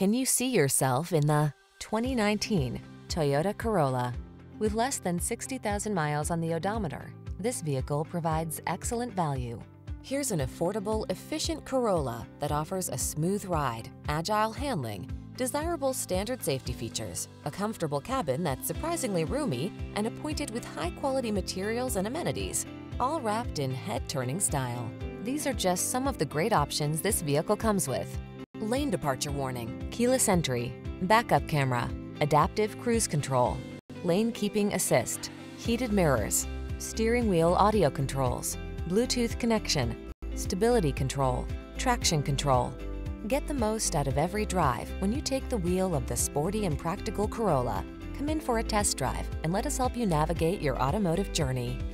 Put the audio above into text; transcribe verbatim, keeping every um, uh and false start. Can you see yourself in the twenty nineteen Toyota Corolla? With less than sixty thousand miles on the odometer, this vehicle provides excellent value. Here's an affordable, efficient Corolla that offers a smooth ride, agile handling, desirable standard safety features, a comfortable cabin that's surprisingly roomy, and appointed with high-quality materials and amenities, all wrapped in head-turning style. These are just some of the great options this vehicle comes with: lane departure warning, keyless entry, backup camera, adaptive cruise control, lane keeping assist, heated mirrors, steering wheel audio controls, Bluetooth connection, stability control, traction control. Get the most out of every drive when you take the wheel of the sporty and practical Corolla. Come in for a test drive and let us help you navigate your automotive journey.